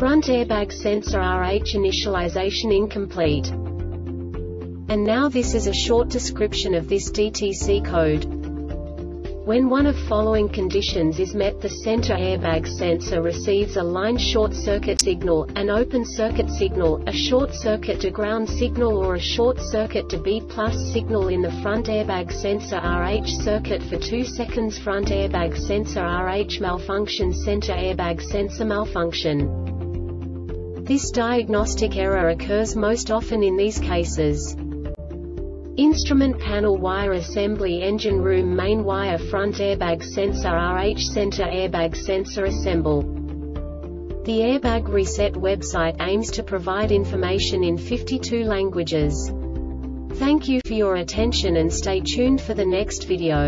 front airbag sensor RH initialization incomplete. And now this is a short description of this DTC code. When one of following conditions is met, the center airbag sensor receives a line short circuit signal, an open circuit signal, a short circuit to ground signal, or a short circuit to B+ signal in the front airbag sensor RH circuit for 2 seconds. Front airbag sensor RH malfunction. Center airbag sensor malfunction. This diagnostic error occurs most often in these cases: instrument panel wire assembly, engine room main wire, front airbag sensor RH, center airbag sensor assemble. The Airbag Reset website aims to provide information in 52 languages. Thank you for your attention and stay tuned for the next video.